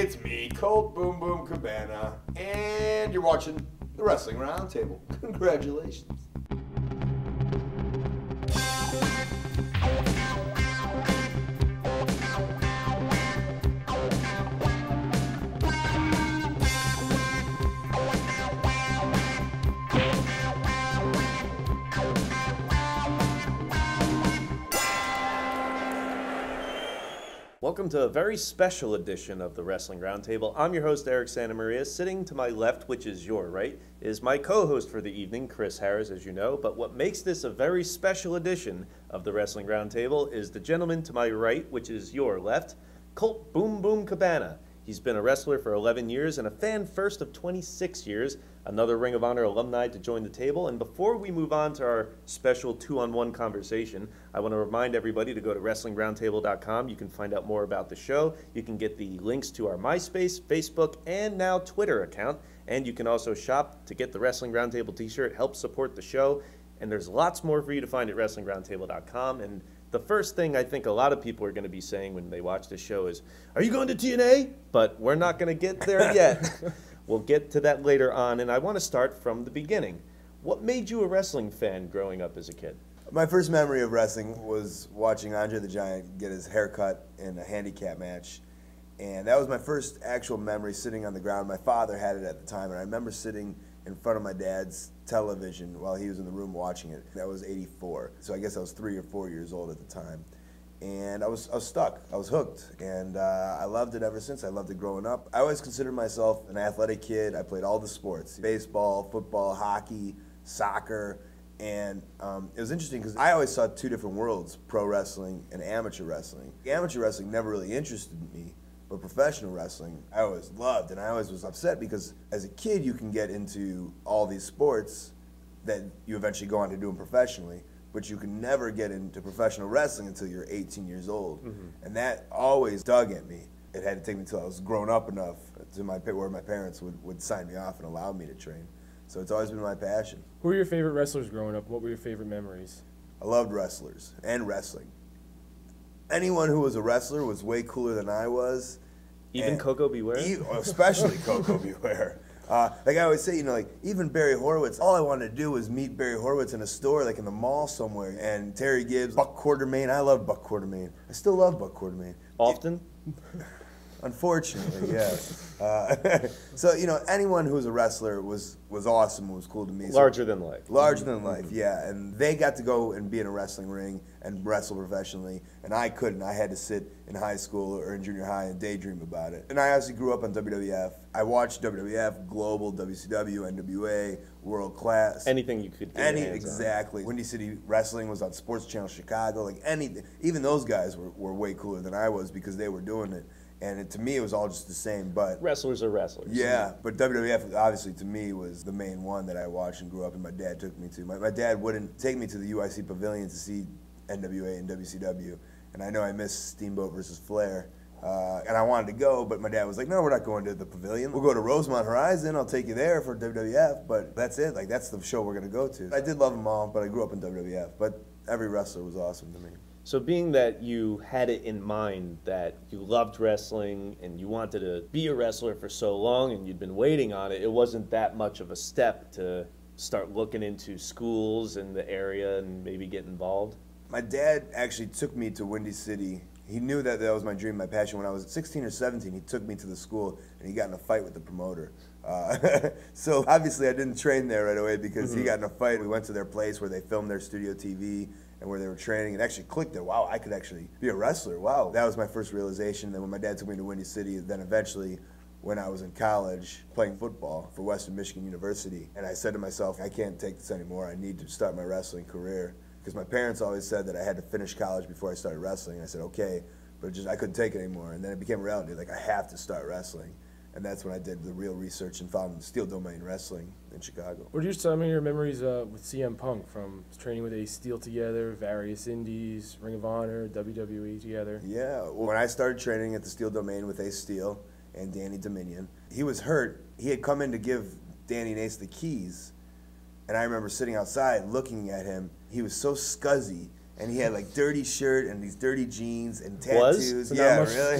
It's me, Colt Boom Boom Cabana, and you're watching the Wrestling Roundtable. Congratulations. Welcome to a very special edition of the Wrestling Roundtable. I'm your host, Eric Santamaria. Sitting to my left, which is your right, is my co-host for the evening, Chris Harris, as you know. But what makes this a very special edition of the Wrestling Roundtable is the gentleman to my right, which is your left, Colt Boom Boom Cabana. He's been a wrestler for 11 years and a fan first of 26 years, another Ring of Honor alumni to join the table. And before we move on to our special two-on-one conversation, I want to remind everybody to go to WrestlingRoundtable.com. You can find out more about the show. You can get the links to our MySpace, Facebook, and now Twitter account. And you can also shop to get the Wrestling Roundtable t-shirt, help support the show. And there's lots more for you to find at WrestlingRoundtable.com. And the first thing I think a lot of people are going to be saying when they watch this show is, are you going to TNA? But we're not going to get there yet. We'll get to that later on, and I want to start from the beginning. What made you a wrestling fan growing up as a kid? My first memory of wrestling was watching Andre the Giant get his hair cut in a handicap match. And that was my first actual memory sitting on the ground. My father had it at the time, and I remember sitting in front of my dad's television while he was in the room watching it. That was '84, so I guess I was 3 or 4 years old at the time. And I was stuck, I was hooked, and I loved it ever since. I loved it growing up. I always considered myself an athletic kid. I played all the sports, baseball, football, hockey, soccer, and it was interesting because I always saw two different worlds, pro wrestling and amateur wrestling. Amateur wrestling never really interested me, but professional wrestling I always loved, and I always was upset because as a kid you can get into all these sports that you eventually go on to do them professionally, but you can never get into professional wrestling until you're 18 years old. Mm-hmm. And that always dug at me. It had to take me until I was grown up enough to where my parents would sign me off and allow me to train. So it's always been my passion. Who were your favorite wrestlers growing up? What were your favorite memories? I loved wrestlers and wrestling. Anyone who was a wrestler was way cooler than I was. Even Coco Beware? Especially Coco Beware. Like I always say, you know, like even Barry Horowitz, all I wanted to do was meet Barry Horowitz in a store, like in the mall somewhere. And Terry Gibbs, Buck Quartermain. I love Buck Quartermain. I still love Buck Quartermain. Often? Unfortunately, yes. So, you know, anyone who was a wrestler was awesome, was cool to me. Larger than life. Larger than life, yeah. And they got to go and be in a wrestling ring and wrestle professionally, and I couldn't. I had to sit in high school or in junior high and daydream about it. And I obviously grew up on WWF. I watched WWF, Global, WCW, NWA, World Class. Anything you could get your hands on. Exactly. Windy City Wrestling was on Sports Channel Chicago. Like anything. Even those guys were way cooler than I was because they were doing it. And to me, it was all just the same, but... Wrestlers are wrestlers. Yeah, but WWF, obviously, to me, was the main one that I watched and grew up, and my dad took me to. My dad wouldn't take me to the UIC pavilion to see NWA and WCW, and I know I missed Steamboat versus Flair, and I wanted to go, but my dad was like, no, we're not going to the pavilion. We'll go to Rosemont Horizon, I'll take you there for WWF, but that's it. Like, that's the show we're going to go to. I did love them all, but I grew up in WWF, but every wrestler was awesome to me. So being that you had it in mind that you loved wrestling and you wanted to be a wrestler for so long and you'd been waiting on it, it wasn't that much of a step to start looking into schools in the area and maybe get involved? My dad actually took me to Windy City. He knew that that was my dream, my passion. When I was 16 or 17, he took me to the school and he got in a fight with the promoter. So obviously I didn't train there right away because he got in a fight. We went to their place where they filmed their studio TV and where they were training, and actually clicked that, wow, I could actually be a wrestler, wow. That was my first realization. Then when my dad took me to Windy City, then eventually when I was in college playing football for Western Michigan University, and I said to myself, I can't take this anymore, I need to start my wrestling career. Because my parents always said that I had to finish college before I started wrestling, and I said, okay, but I couldn't take it anymore. And then it became reality, like I have to start wrestling. And that's when I did the real research and found Steel Domain Wrestling in Chicago. What are some of your memories with CM Punk from training with Ace Steel together, various indies, Ring of Honor, WWE together? Yeah, well, when I started training at the Steel Domain with Ace Steel and Danny Dominion, he was hurt. He had come in to give Danny and Ace the keys, and I remember sitting outside looking at him. He was so scuzzy And he had like dirty shirt and these dirty jeans and tattoos. Yeah, really.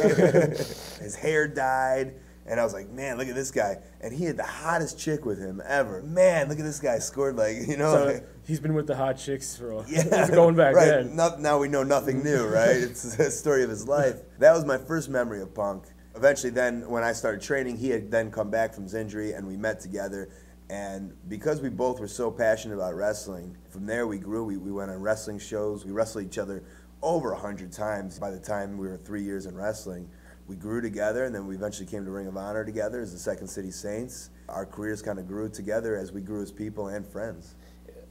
His hair dyed. And I was like, man, look at this guy. And he had the hottest chick with him ever. Man, look at this guy. Scored like, you know. So like, he's been with the hot chicks for a going back then. Now we know nothing new, right? It's the story of his life. That was my first memory of Punk. Eventually then, when I started training, he had then come back from his injury and we met together. And because we both were so passionate about wrestling, from there we grew. We went on wrestling shows. We wrestled each other over 100 times by the time we were 3 years in wrestling. We grew together, and then we eventually came to Ring of Honor together as the Second City Saints. Our careers kind of grew together as we grew as people and friends.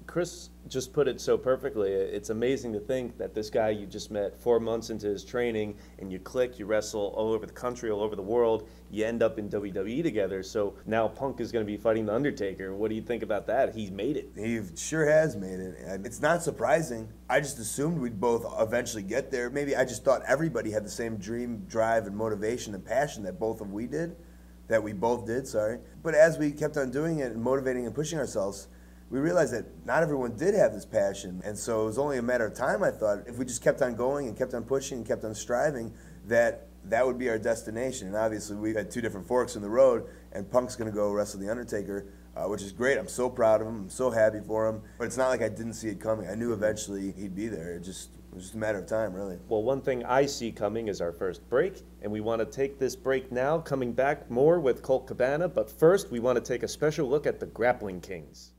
Chris just put it so perfectly. It's amazing to think that this guy you just met 4 months into his training, and you click, you wrestle all over the country, all over the world, you end up in WWE together. So now Punk is going to be fighting The Undertaker. What do you think about that? He's made it. He sure has made it. And it's not surprising. I just assumed we'd both eventually get there. Maybe I just thought everybody had the same dream, drive, and motivation and passion that we both did. But as we kept on doing it and motivating and pushing ourselves, we realized that not everyone did have this passion. And so it was only a matter of time, I thought, if we just kept on going and kept on pushing and kept on striving, that would be our destination. And obviously we had two different forks in the road, and Punk's gonna go wrestle The Undertaker, which is great. I'm so proud of him, I'm so happy for him. But it's not like I didn't see it coming. I knew eventually he'd be there. It was just a matter of time, really. Well, one thing I see coming is our first break, and we want to take this break now, coming back more with Colt Cabana. But first, we want to take a special look at the Grappling Kings.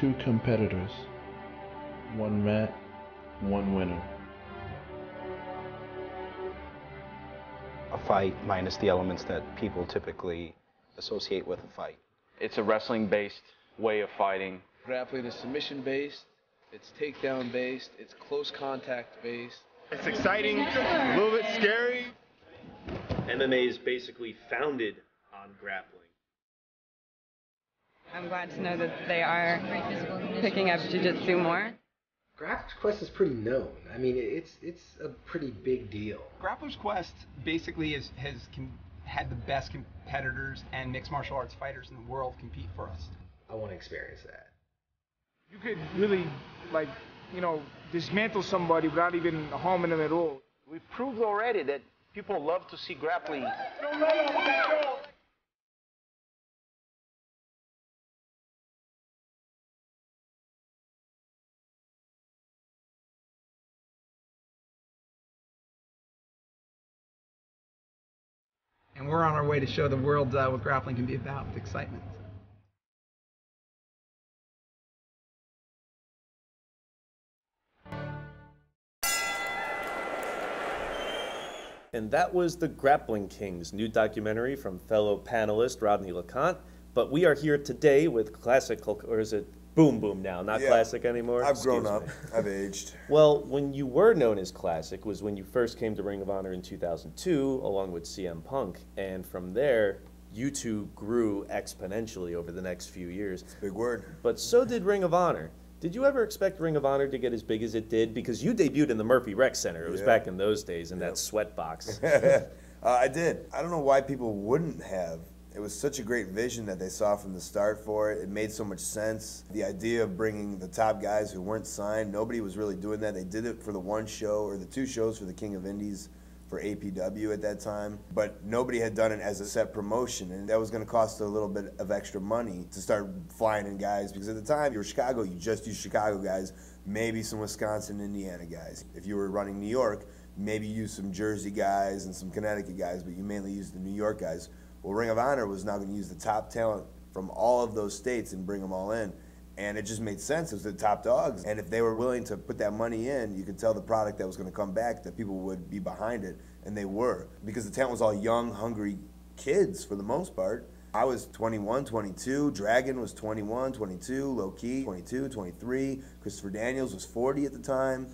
Two competitors, one mat, one winner. A fight minus the elements that people typically associate with a fight. It's a wrestling-based way of fighting. Grappling is submission-based, it's takedown-based, it's close contact-based. It's exciting, a little bit scary. MMA is basically founded on grappling. I'm glad to know that they are picking up jiu-jitsu more. Grappler's Quest is pretty known. I mean, it's a pretty big deal. Grappler's Quest basically has had the best competitors and mixed martial arts fighters in the world compete for us. I want to experience that. You could really, like, you know, dismantle somebody without even harming them at all. We've proved already that people love to see grappling. And we're on our way to show the world what grappling can be about with excitement. And that was The Grappling Kings, new documentary from fellow panelist Rodney LeConte. But we are here today with classical, or is it Boom Boom now, not Classic anymore? I've grown up. I've aged. Well, when you were known as Classic was when you first came to Ring of Honor in 2002, along with CM Punk. And from there, you two grew exponentially over the next few years. That's a big word. But so did Ring of Honor. Did you ever expect Ring of Honor to get as big as it did? Because you debuted in the Murphy Rec Center. It was back in those days in that sweat box. I did. I don't know why people wouldn't have. It was such a great vision that they saw from the start for it. It made so much sense. The idea of bringing the top guys who weren't signed, nobody was really doing that. They did it for the one show or the two shows for the King of Indies for APW at that time. But nobody had done it as a set promotion, and that was going to cost a little bit of extra money to start flying in guys. Because at the time, you were Chicago, you just used Chicago guys, maybe some Wisconsin, Indiana guys. If you were running New York, maybe you used some Jersey guys and some Connecticut guys, but you mainly used the New York guys. Well, Ring of Honor was now going to use the top talent from all of those states and bring them all in. And it just made sense. It was the top dogs. And if they were willing to put that money in, you could tell the product that was going to come back, that people would be behind it. And they were. Because the talent was all young, hungry kids for the most part. I was 21, 22. Dragon was 21, 22. Low-Key, 22, 23. Christopher Daniels was 40 at the time.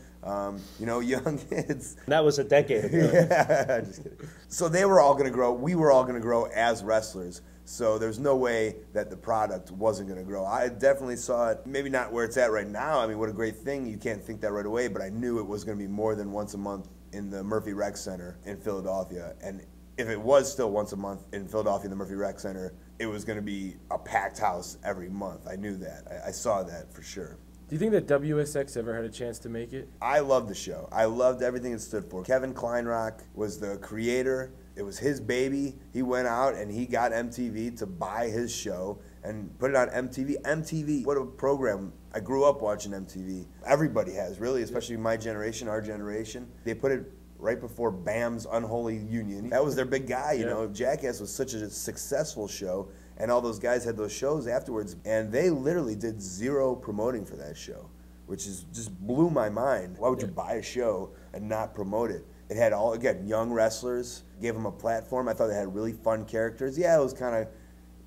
You know, young kids. That was a decade ago. Yeah, just kidding. So they were all going to grow. We were all going to grow as wrestlers. So there's no way that the product wasn't going to grow. I definitely saw it, maybe not where it's at right now. I mean, what a great thing. You can't think that right away. But I knew it was going to be more than once a month in the Murphy Rec Center in Philadelphia. And if it was still once a month in Philadelphia in the Murphy Rec Center, it was going to be a packed house every month. I knew that. I saw that for sure. Do you think that WSX ever had a chance to make it? I loved the show. I loved everything it stood for. Kevin Kleinrock was the creator. It was his baby. He went out and he got MTV to buy his show and put it on MTV. MTV, what a program. I grew up watching MTV. Everybody has, really, especially my generation, our generation. They put it right before BAM's Unholy Union. That was their big guy, you know. Jackass was such a successful show. And all those guys had those shows afterwards, and they literally did zero promoting for that show, which is just blew my mind. Why would you buy a show and not promote it? It had all, again, young wrestlers, gave them a platform. I thought they had really fun characters. Yeah, it was kind of,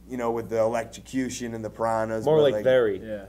you know, with the electrocution and the piranhas. More like Barry. Yeah.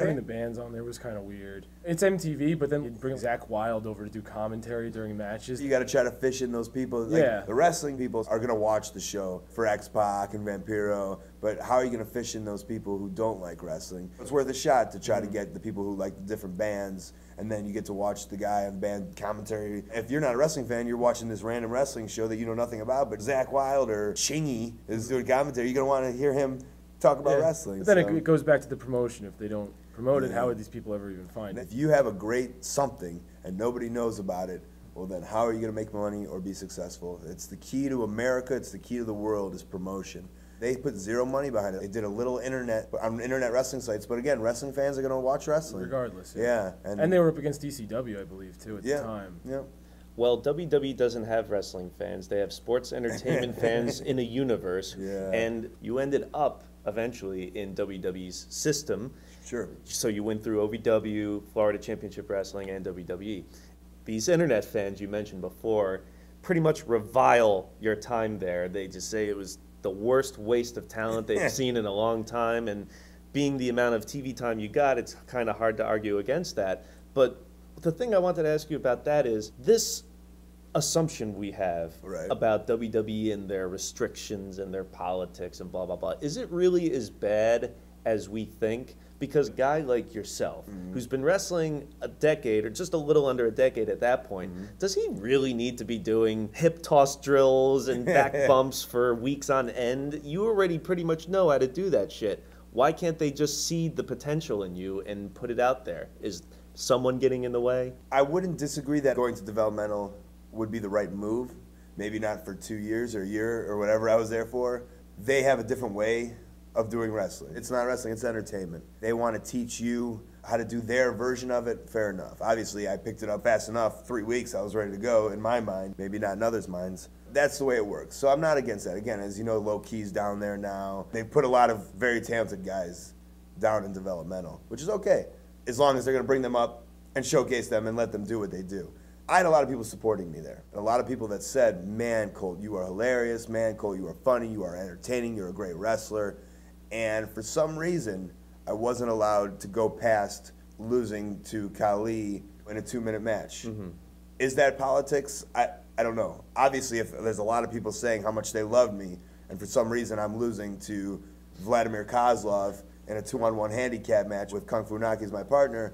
Putting the bands on there was kind of weird. It's MTV, but then you'd bring Zach Wilde over to do commentary during matches. You got to try to fish in those people. Like, the wrestling people are going to watch the show for X-Pac and Vampiro, but how are you going to fish in those people who don't like wrestling? It's worth a shot to try to get the people who like the different bands, and then you get to watch the guy on the band commentary. If you're not a wrestling fan, you're watching this random wrestling show that you know nothing about, but Zach Wilde or Chingy is doing commentary. You're going to want to hear him talk about wrestling. But then it goes back to the promotion. If they don't promote it, how would these people ever even find it? If you have a great something and nobody knows about it, well then how are you going to make money or be successful? It's the key to America. It's the key to the world is promotion. They put zero money behind it. They did a little internet on internet wrestling sites, but again, wrestling fans are going to watch wrestling regardless. Yeah, and they were up against DCW, I believe, too at the time. Yeah. Well, WWE doesn't have wrestling fans. They have sports entertainment fans in a universe, and you ended up eventually in WWE's system. Sure. So you went through OVW, Florida Championship Wrestling, and WWE. These internet fans you mentioned before pretty much revile your time there. They just say it was the worst waste of talent they've seen in a long time, and being the amount of TV time you got, it's kind of hard to argue against that. But the thing I wanted to ask you about that is this assumption we have about WWE and their restrictions and their politics and blah, blah, blah. Is it really as bad as we think? Because a guy like yourself, who's been wrestling a decade or just a little under a decade at that point, does he really need to be doing hip toss drills and back bumps for weeks on end? You already pretty much know how to do that shit. Why can't they just see the potential in you and put it out there? Is someone getting in the way? I wouldn't disagree that going to developmental would be the right move. Maybe not for 2 years or a year or whatever I was there for. They have a different way of doing wrestling. It's not wrestling, it's entertainment. They want to teach you how to do their version of it, fair enough. Obviously, I picked it up fast enough. 3 weeks, I was ready to go in my mind, maybe not in others' minds. That's the way it works. So I'm not against that. Again, as you know, Low Key's down there now. They put a lot of very talented guys down in developmental, which is okay, as long as they're going to bring them up and showcase them and let them do what they do. I had a lot of people supporting me there. And a lot of people that said, man, Colt, you are hilarious. Man, Colt, you are funny. You are entertaining. You're a great wrestler. And for some reason, I wasn't allowed to go past losing to Khali in a 2-minute match. Is that politics? I don't know. Obviously, if there's a lot of people saying how much they loved me, and for some reason I'm losing to Vladimir Kozlov in a 2-on-1 handicap match with Kung Fu Naki as my partner,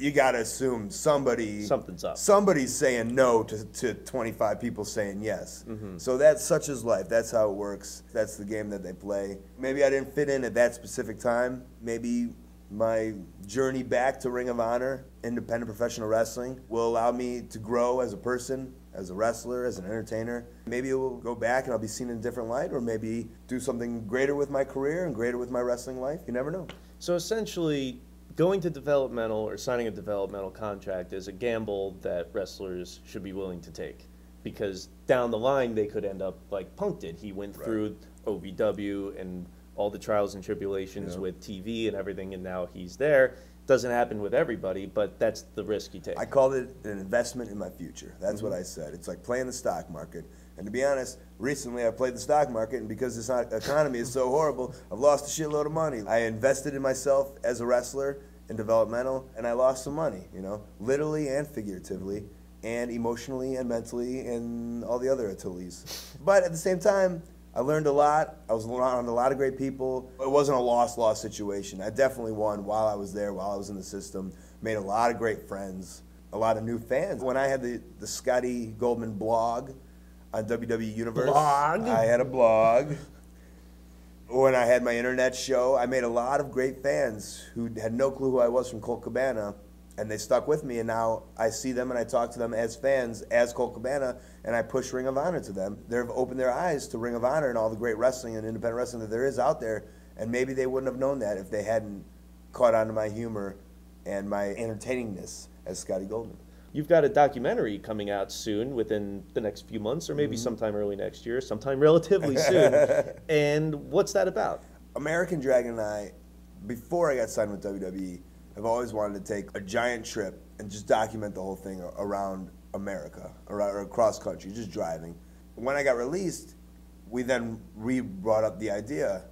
you gotta assume something's up. Somebody's saying no to 25 people saying yes. So that's such is life. That's how it works. That's the game that they play. Maybe I didn't fit in at that specific time. Maybe my journey back to Ring of Honor, independent professional wrestling, will allow me to grow as a person, as a wrestler, as an entertainer. Maybe it will go back and I'll be seen in a different light, or maybe do something greater with my career and greater with my wrestling life. You never know. So essentially, going to developmental or signing a developmental contract is a gamble that wrestlers should be willing to take, because down the line they could end up like Punk did. He went through OVW and all the trials and tribulations with TV and everything, and now he's there. Doesn't happen with everybody, but that's the risk you take. I called it an investment in my future. That's what I said. It's like playing the stock market. And to be honest, recently I played the stock market, and because this economy is so horrible, I've lost a shitload of money. I invested in myself as a wrestler in developmental, and I lost some money, you know, literally and figuratively, and emotionally and mentally, and all the other ateliers. But at the same time, I learned a lot. I was around a lot of great people. It wasn't a loss-loss situation. I definitely won while I was there, while I was in the system, made a lot of great friends, a lot of new fans. When I had the Scotty Goldman blog on WWE Universe. I had a blog. when I had my internet show, I made a lot of great fans who had no clue who I was from Colt Cabana, and they stuck with me, and now I see them and I talk to them as fans, as Colt Cabana, and I push Ring of Honor to them. They've opened their eyes to Ring of Honor and all the great wrestling and independent wrestling that there is out there, and maybe they wouldn't have known that if they hadn't caught on to my humor and my entertainingness as Scotty Goldman. You've got a documentary coming out soon, within the next few months, or maybe sometime early next year, sometime relatively soon. And what's that about? American Dragon and I, before I got signed with WWE, have always wanted to take a giant trip and just document the whole thing around America, or across country, just driving. When I got released, we then re-brought up the idea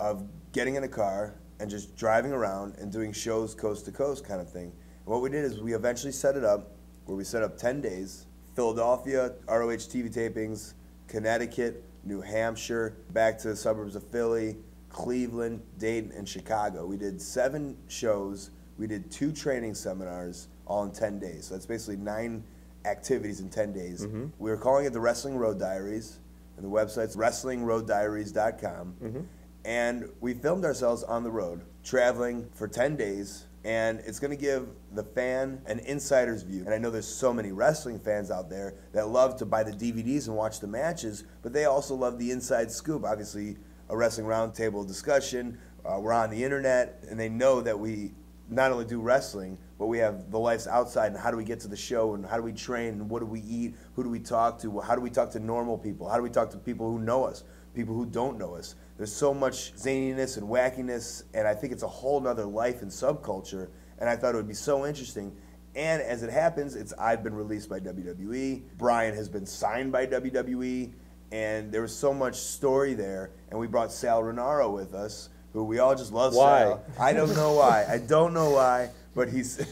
of getting in a car and just driving around and doing shows coast to coast kind of thing. What we did is we eventually set it up where we set up 10 days, Philadelphia, ROH TV tapings, Connecticut, New Hampshire, back to the suburbs of Philly, Cleveland, Dayton, and Chicago. We did 7 shows. We did 2 training seminars all in 10 days. So that's basically 9 activities in 10 days. We were calling it the Wrestling Road Diaries, and the website's wrestlingroaddiaries.com. And we filmed ourselves on the road, traveling for 10 days, and it's going to give the fan an insider's view. And I know there's so many wrestling fans out there that love to buy the DVDs and watch the matches, but they also love the inside scoop. Obviously, a wrestling roundtable discussion, we're on the internet, and they know that we not only do wrestling, but we have the lives outside, and how do we get to the show, and how do we train, and what do we eat, who do we talk to, how do we talk to normal people, how do we talk to people who know us, people who don't know us. There's so much zaniness and wackiness, and I think it's a whole nother life and subculture, and I thought it would be so interesting. And as it happens, I've been released by WWE, Brian has been signed by WWE, and there was so much story there, and we brought Sal Renaro with us, who we all just love. Why? Sal. I don't know why. I don't know why, but he's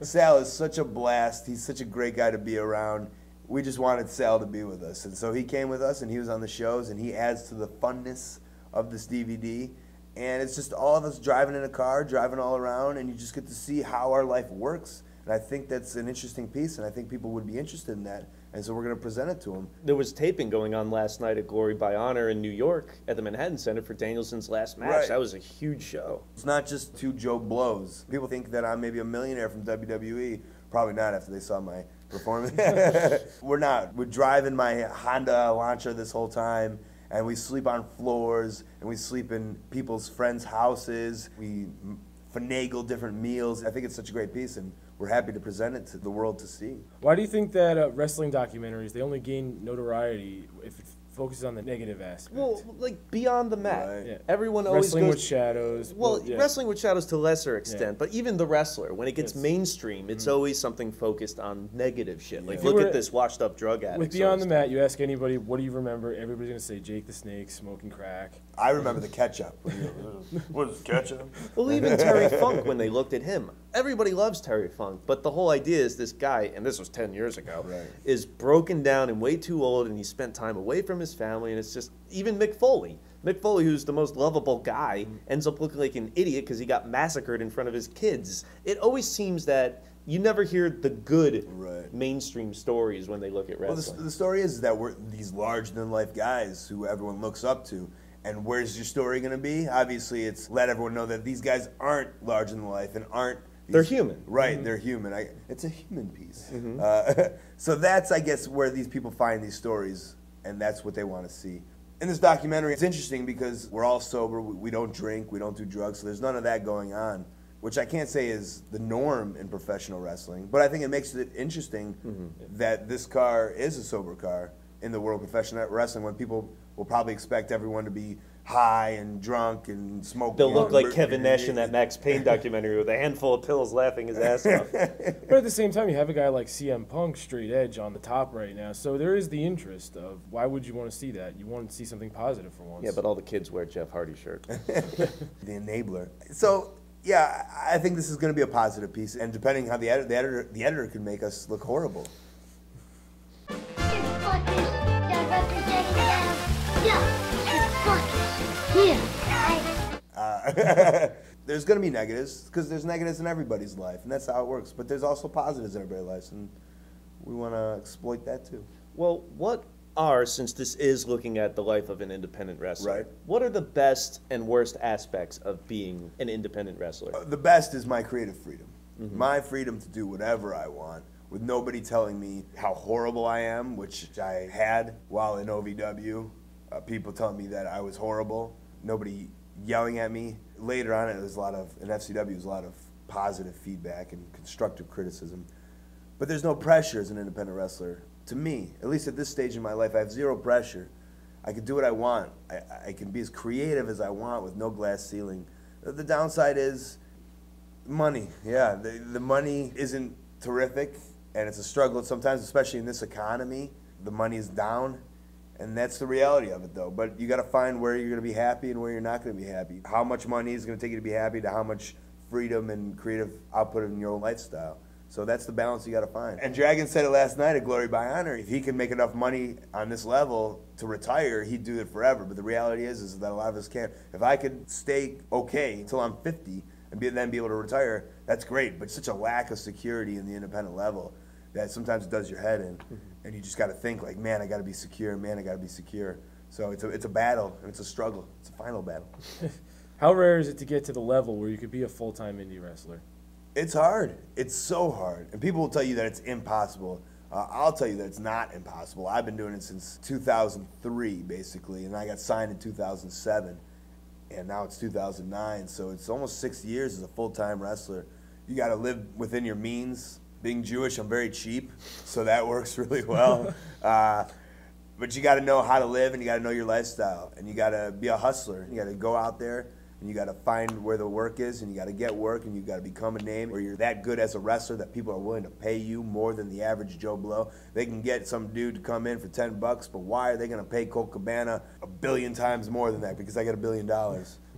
Sal is such a blast. He's such a great guy to be around. We just wanted Sal to be with us, and so he came with us, and he was on the shows, and he adds to the funness of this DVD, and it's just all of us driving in a car, driving all around, and you just get to see how our life works, and I think that's an interesting piece, and I think people would be interested in that, and so we're going to present it to them. There was taping going on last night at Glory by Honor in New York at the Manhattan Center for Danielson's last match. Right. That was a huge show. It's not just 2 Joe Blows. People think that I'm maybe a millionaire from WWE. Probably not after they saw my performance. We're not. We're driving my Honda Elantra this whole time, and we sleep on floors, and we sleep in people's friends' houses. We finagle different meals. I think it's such a great piece, and we're happy to present it to the world to see. Why do you think that wrestling documentaries, they only gain notoriety if it focuses on the negative aspect? Well, like Beyond the Mat. Right. Yeah. Everyone always Wrestling with Shadows. Well, yeah. Wrestling with Shadows to a lesser extent, but even The Wrestler, when it gets mainstream, it's always something focused on negative shit. Like, look at this washed up drug addict. With Beyond the Mat, you ask anybody, what do you remember? Everybody's going to say Jake the Snake, smoking crack. I remember the ketchup. What is ketchup? Well, even Terry Funk, when they looked at him. Everybody loves Terry Funk, but the whole idea is this guy, and this was 10 years ago, is broken down and way too old, and he spent time away from his family, and it's just, even Mick Foley. Mick Foley, who's the most lovable guy, ends up looking like an idiot because he got massacred in front of his kids. It always seems that you never hear the good mainstream stories when they look at wrestling. Well, the story is that we're these larger-than-life guys who everyone looks up to. And where's your story going to be? Obviously, it's let everyone know that these guys aren't larger-than-life and aren't... They're human. Right, they're human. It's a human piece. So that's, I guess, where these people find these stories, and that's what they want to see. In this documentary, it's interesting because we're all sober, we don't drink, we don't do drugs, so there's none of that going on, which I can't say is the norm in professional wrestling, but I think it makes it interesting that this car is a sober car in the world of professional wrestling, when people will probably expect everyone to be high and drunk and smoking. They'll look like Kevin Nash in that Max Payne documentary with a handful of pills laughing his ass off. But at the same time, you have a guy like CM Punk, straight edge, on the top right now. So there is the interest of, why would you want to see that? You want to see something positive for once. Yeah, but all the kids wear Jeff Hardy shirts. The enabler. So, yeah, I think this is going to be a positive piece. And depending on how the editor could make us look horrible. There's going to be negatives, because there's negatives in everybody's life, and that's how it works. But there's also positives in everybody's life, and we want to exploit that too. Well, what are, since this is looking at the life of an independent wrestler, right, what are the best and worst aspects of being an independent wrestler? The best is my creative freedom. Mm-hmm. My freedom to do whatever I want, with nobody telling me how horrible I am, which I had while in OVW. People telling me that I was horrible, nobody yelling at me. Later on, it was a lot of, in FCW, it was a lot of positive feedback and constructive criticism. But there's no pressure as an independent wrestler. To me, at least at this stage in my life, I have zero pressure. I can do what I want. I can be as creative as I want with no glass ceiling. The downside is money. Yeah, the money isn't terrific, and it's a struggle sometimes, especially in this economy. The money is down, and that's the reality of it, though. But you got to find where you're going to be happy and where you're not going to be happy. How much money is going to take you to be happy to how much freedom and creative output in your own lifestyle. So that's the balance you got to find. And Dragon said it last night at Glory by Honor. If he can make enough money on this level to retire, he'd do it forever. But the reality is that a lot of us can't. If I could stay okay until I'm 50 and then be able to retire, that's great. But such a lack of security in the independent level that sometimes it does your head in. And you just got to think like, man, I got to be secure. Man, I got to be secure. So it's a battle, and it's a struggle. It's a final battle. How rare is it to get to the level where you could be a full-time indie wrestler? It's hard. It's so hard. And people will tell you that it's impossible. I'll tell you that it's not impossible. I've been doing it since 2003, basically, and I got signed in 2007, and now it's 2009, so it's almost 6 years as a full-time wrestler. You got to live within your means. Being Jewish, I'm very cheap, so that works really well. But you got to know how to live, and you got to know your lifestyle, and you got to be a hustler. You got to go out there, and you got to find where the work is, and you got to get work, and you got to become a name where you're that good as a wrestler that people are willing to pay you more than the average Joe Blow. They can get some dude to come in for 10 bucks, but why are they going to pay Colt Cabana a billion times more than that? Because I got $1 billion.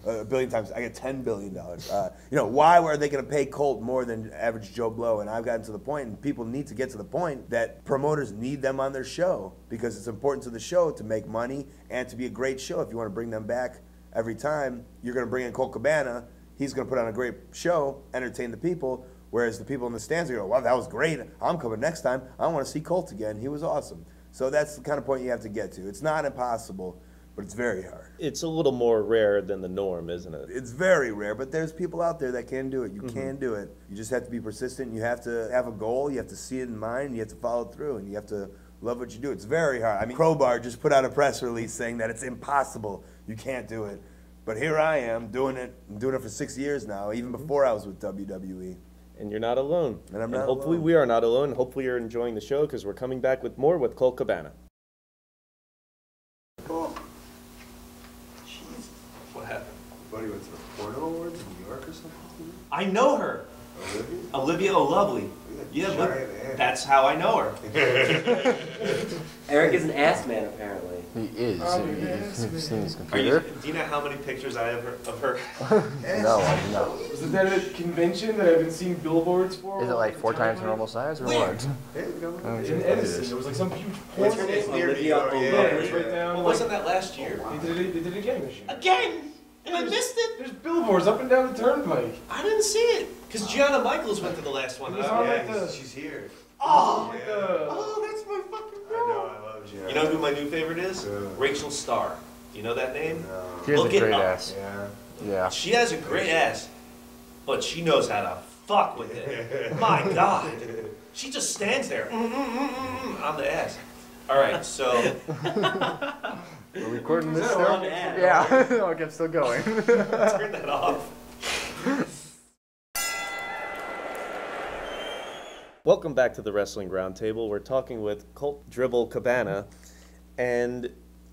A billion times, I got $10 billion. You know, why were they going to pay Colt more than average Joe Blow? And I've gotten to the point, and people need to get to the point, that promoters need them on their show because it's important to the show to make money and to be a great show. If you want to bring them back every time, you're going to bring in Colt Cabana. He's going to put on a great show, entertain the people, whereas the people in the stands are going, wow, that was great. I'm coming next time. I want to see Colt again. He was awesome. So that's the kind of point you have to get to. It's not impossible, but it's very hard. It's a little more rare than the norm, isn't it? It's very rare, but there's people out there that can do it. You can do it. You just have to be persistent. You have to have a goal. You have to see it in mind. You have to follow through, and you have to love what you do. It's very hard. I mean, Crowbar just put out a press release saying that it's impossible. You can't do it. But here I am doing it. I'm doing it for 6 years now, even before I was with WWE. And you're not alone. And I'm not alone. Hopefully we are not alone. Hopefully you're enjoying the show, because we're coming back with more with Colt Cabana. Cool. Buddy went to the Porno Awards in New York or something? I know her. Olivia? Olivia O'Lovely. Yeah, look, that's how I know her. Eric is an ass man, apparently. He is. He's seen his computer. Do you know how many pictures I have of her? No, I do not. Isn't that a convention that I've been seeing billboards for? Is it like 4 times the normal size or what? In Edison, there was like some huge porn. It's near New York. Well, wasn't that last year? Oh, wow. They did it again this year. Again? And I missed it! There's billboards up and down the turnpike. I didn't see it. Because Gianna Michaels went to the last one. She's here. Oh! Yeah. Oh, that's my fucking girl. I know, I love Gianna. You know who my new favorite is? Yeah. Rachel Starr. Do you know that name? No. She has a great ass. Yeah. Yeah. She has a great ass, but she knows how to fuck with it. My God. She just stands there. I'm the ass. All right, so... We're recording this now? Yeah, okay, I'm still going. Turn that off. Welcome back to the Wrestling Roundtable. We're talking with Colt Dribble Cabana. And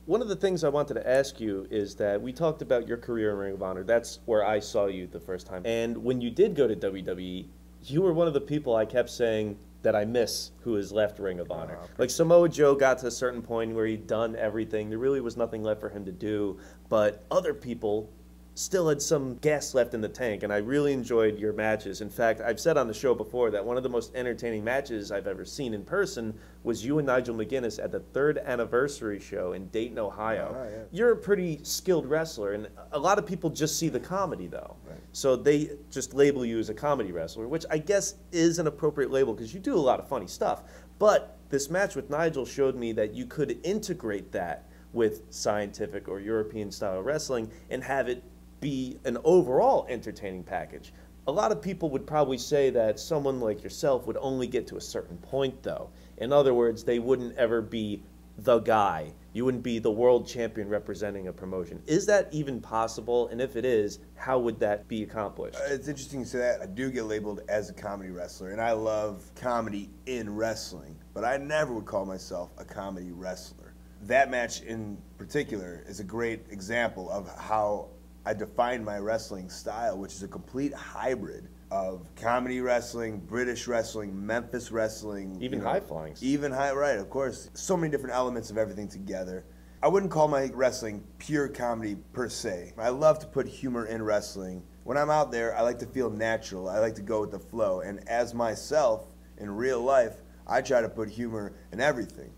one of the things I wanted to ask you is that we talked about your career in Ring of Honor. That's where I saw you the first time. And when you did go to WWE, you were one of the people I kept saying that I miss who has left Ring of Honor. Like Samoa Joe got to a certain point where he'd done everything. There really was nothing left for him to do, but other people still had some gas left in the tank, and I really enjoyed your matches. In fact, I've said on the show before that one of the most entertaining matches I've ever seen in person was you and Nigel McGuinness at the 3rd anniversary show in Dayton, Ohio. Oh, yeah. You're a pretty skilled wrestler, and a lot of people just see the comedy, though. Right. So they just label you as a comedy wrestler, which I guess is an appropriate label because you do a lot of funny stuff, but this match with Nigel showed me that you could integrate that with scientific or European style wrestling and have it be an overall entertaining package. A lot of people would probably say that someone like yourself would only get to a certain point, though. In other words, they wouldn't ever be the guy. You wouldn't be the world champion representing a promotion. Is that even possible? And if it is, how would that be accomplished? It's interesting you say that. I do get labeled as a comedy wrestler, and I love comedy in wrestling, but I never would call myself a comedy wrestler. That match in particular is a great example of how I define my wrestling style, which is a complete hybrid of comedy wrestling, British wrestling, Memphis wrestling. Even high flying. Even high, right, of course. So many different elements of everything together. I wouldn't call my wrestling pure comedy per se. I love to put humor in wrestling. When I'm out there, I like to feel natural. I like to go with the flow. And as myself, in real life, I try to put humor in everything.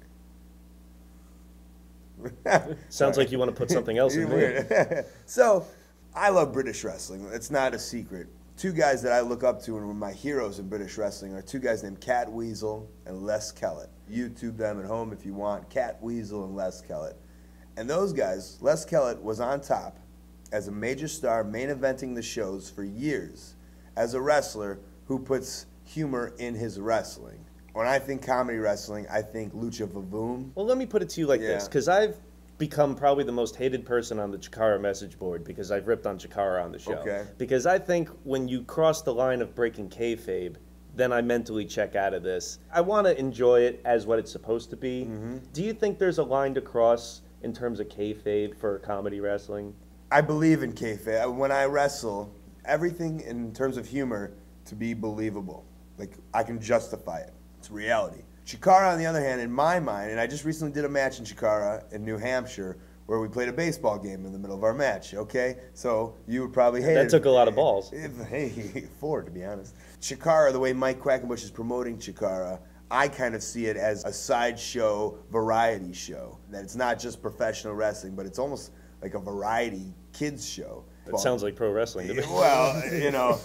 Sounds like you want to put something else in there. So, I love British wrestling. It's not a secret. Two guys that I look up to and were my heroes in British wrestling are two guys named Cat Weasel and Les Kellett. YouTube them at home if you want, Cat Weasel and Les Kellett. And those guys, Les Kellett was on top as a major star, main eventing the shows for years as a wrestler who puts humor in his wrestling. When I think comedy wrestling, I think Lucha Vavoom. Well, let me put it to you like this, because I've become probably the most hated person on the Chikara message board because I've ripped on Chikara on the show. Okay. Because I think when you cross the line of breaking kayfabe, then I mentally check out of this. I want to enjoy it as what it's supposed to be. Mm-hmm. Do you think there's a line to cross in terms of kayfabe for comedy wrestling? I believe in kayfabe. When I wrestle, everything in terms of humor to be believable. Like, I can justify it. It's reality. Chikara, on the other hand, in my mind, and I just recently did a match in Chikara in New Hampshire where we played a baseball game in the middle of our match, okay? So you would probably hate it. That took a lot of balls. Hey, four, to be honest. Chikara, the way Mike Quackenbush is promoting Chikara, I kind of see it as a sideshow, variety show. That it's not just professional wrestling, but it's almost like a variety kids show. It sounds like pro wrestling to me. Well, you know,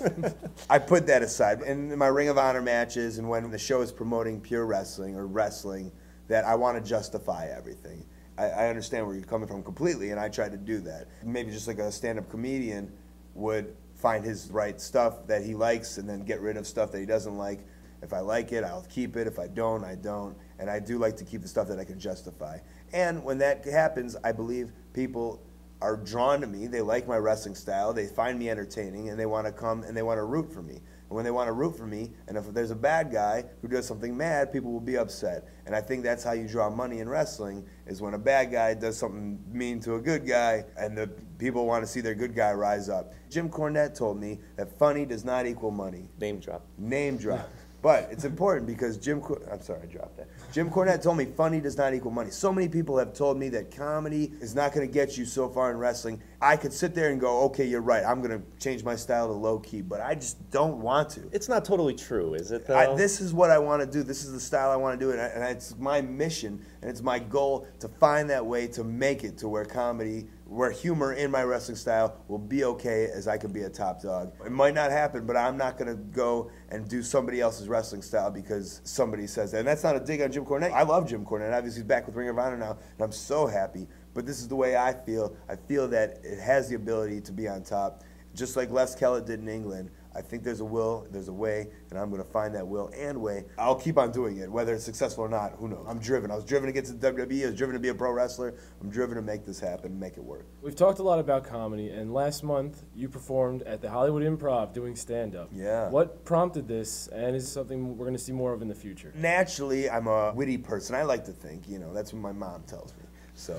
I put that aside. In my Ring of Honor matches and when the show is promoting pure wrestling or wrestling, that I want to justify everything. I understand where you're coming from completely, and I try to do that. Maybe just like a stand-up comedian would find his right stuff that he likes and then get rid of stuff that he doesn't like. If I like it, I'll keep it. If I don't, I don't. And I do like to keep the stuff that I can justify. And when that happens, I believe people are drawn to me, they like my wrestling style, they find me entertaining, and they want to come and they want to root for me. And when they want to root for me, and if there's a bad guy who does something mad, people will be upset. And I think that's how you draw money in wrestling, is when a bad guy does something mean to a good guy, and the people want to see their good guy rise up. Jim Cornette told me that funny does not equal money. Name drop. Name drop. But it's important because Jim Cornette told me funny does not equal money. So many people have told me that comedy is not going to get you so far in wrestling. I could sit there and go, okay, you're right. I'm going to change my style to low key, but I just don't want to. It's not totally true, is it, though? This is what I want to do. This is the style I want to do, and it's my mission, and it's my goal to find that way to make it to where comedy, where humor in my wrestling style will be okay as I can be a top dog. It might not happen, but I'm not going to go and do somebody else's wrestling style because somebody says that. And that's not a dig on Jim Cornette. I love Jim Cornette. Obviously, he's back with Ring of Honor now, and I'm so happy. But this is the way I feel. I feel that it has the ability to be on top. Just like Les Kellett did in England, I think there's a will, there's a way, and I'm going to find that will and way. I'll keep on doing it, whether it's successful or not, who knows. I'm driven. I was driven to get to the WWE. I was driven to be a pro wrestler. I'm driven to make this happen, make it work. We've talked a lot about comedy, and last month you performed at the Hollywood Improv doing stand-up. Yeah. What prompted this, and is it something we're going to see more of in the future? Naturally, I'm a witty person. I like to think, you know, that's what my mom tells me. So,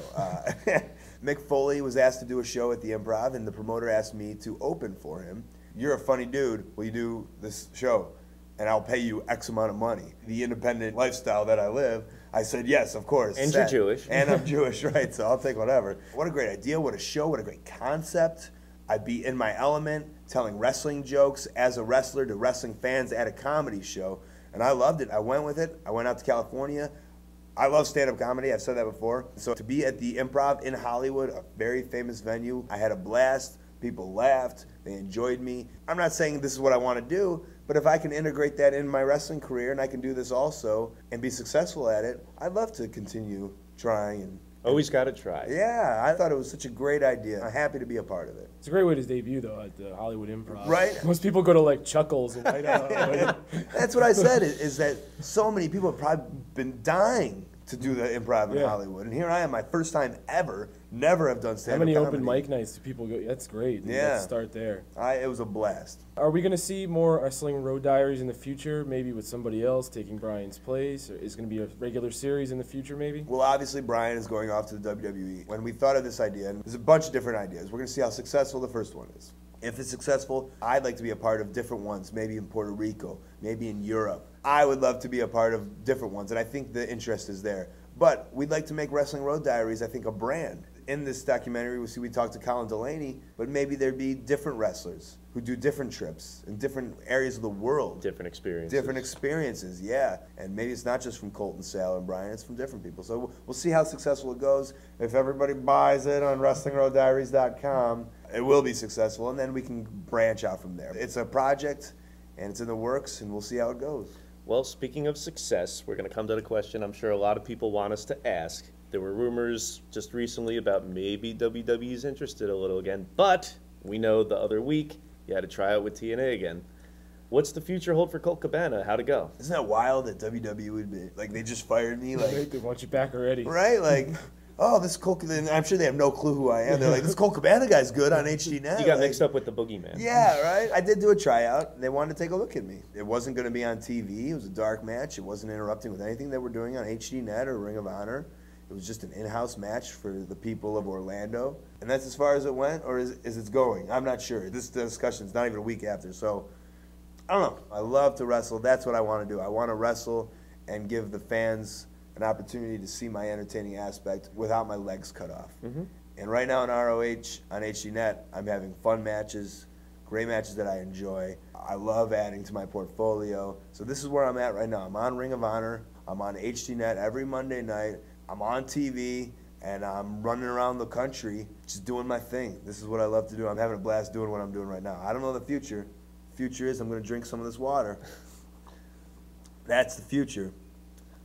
Mick Foley was asked to do a show at the Improv, and the promoter asked me to open for him. You're a funny dude, will you do this show? And I'll pay you X amount of money. The independent lifestyle that I live, I said, yes, of course. And you're Jewish. And I'm Jewish, right, so I'll take whatever. What a great idea, what a show, what a great concept. I'd be in my element, telling wrestling jokes as a wrestler to wrestling fans at a comedy show. And I loved it, I went with it, I went out to California. I love stand-up comedy, I've said that before. So to be at the Improv in Hollywood, a very famous venue, I had a blast, people laughed, they enjoyed me. I'm not saying this is what I want to do, But if I can integrate that in my wrestling career and I can do this also and be successful at it, I'd love to continue trying. And always got to try. Yeah, I thought it was such a great idea. I'm happy to be a part of it. It's a great way to debut, though, at the Hollywood Improv. Right. Most people go to, like, Chuckles. And That's what I said, is that so many people have probably been dying to do the improv in Hollywood. And here I am, my first time ever, never have done stand-up comedy. How many open mic nights do people go? That's great. Dude. Yeah. Let's start there. It was a blast. Are we going to see more Wrestling Road Diaries in the future, maybe with somebody else taking Brian's place? Or is it going to be a regular series in the future, maybe? Well, obviously, Brian is going off to the WWE. When we thought of this idea, and there's a bunch of different ideas, we're going to see how successful the first one is. If it's successful, I'd like to be a part of different ones, maybe in Puerto Rico, maybe in Europe. I would love to be a part of different ones, and I think the interest is there. But we'd like to make Wrestling Road Diaries, I think, a brand. In this documentary, we see we talked to Colin Delaney, but maybe there'd be different wrestlers who do different trips in different areas of the world. Different experiences. Different experiences, yeah. And maybe it's not just from Colton, Sal, and Brian, it's from different people. So we'll see how successful it goes. If everybody buys it on WrestlingRoadDiaries.com, it will be successful, and then we can branch out from there. It's a project, and it's in the works, and we'll see how it goes. Well, speaking of success, we're going to come to the question I'm sure a lot of people want us to ask. There were rumors just recently about maybe WWE's interested a little again, but we know the other week you had a tryout with TNA again. What's the future hold for Colt Cabana? How'd it go? Isn't that wild that WWE would be like, they just fired me? Like, they want you back already. Right? Like... Oh, this Colt, I'm sure they have no clue who I am. They're like, this Colt Cabana guy's good on HD now. You got mixed up with the boogeyman. Yeah, right? I did do a tryout. They wanted to take a look at me. It wasn't going to be on TV. It was a dark match. It wasn't interrupting with anything that we're doing on HDNet or Ring of Honor. It was just an in-house match for the people of Orlando. And that's as far as it went, or is it going? I'm not sure. This discussion's not even a week after, so I don't know. I love to wrestle. That's what I want to do. I want to wrestle and give the fans an opportunity to see my entertaining aspect without my legs cut off. Mm-hmm. And right now in ROH, on HDNet, I'm having fun matches, great matches that I enjoy. I love adding to my portfolio. So this is where I'm at right now. I'm on Ring of Honor. I'm on HDNet every Monday night. I'm on TV, and I'm running around the country just doing my thing. This is what I love to do. I'm having a blast doing what I'm doing right now. I don't know the future. The future is I'm going to drink some of this water. That's the future.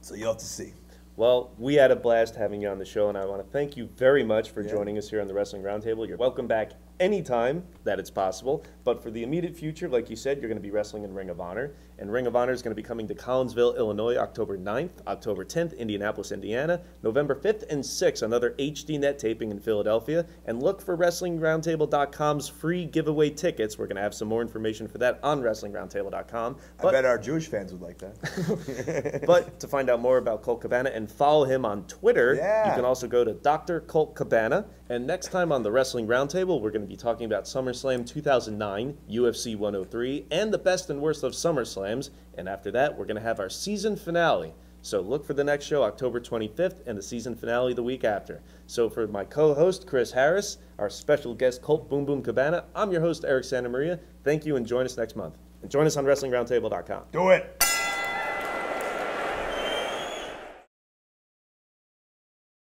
So you'll have to see. Well, we had a blast having you on the show, and I want to thank you very much for joining us here on the Wrestling Roundtable. You're welcome back anytime that it's possible, but for the immediate future, like you said, you're going to be wrestling in Ring of Honor, and Ring of Honor is going to be coming to Collinsville, Illinois, October 9th, October 10th, Indianapolis, Indiana, November 5th and 6th, another HDNet taping in Philadelphia, and look for WrestlingRoundtable.com's free giveaway tickets. We're going to have some more information for that on WrestlingRoundtable.com. I bet our Jewish fans would like that. But to find out more about Colt Cabana and follow him on Twitter. Yeah. You can also go to Dr. Colt Cabana. And next time on the Wrestling Roundtable, we're going to be talking about SummerSlam 2009, UFC 103, and the best and worst of SummerSlams. And after that, we're going to have our season finale. So look for the next show, October 25th, and the season finale the week after. So for my co-host, Chris Harris, our special guest, Colt Boom Boom Cabana, I'm your host, Eric Santamaria. Thank you, and join us next month. And join us on WrestlingRoundtable.com. Do it!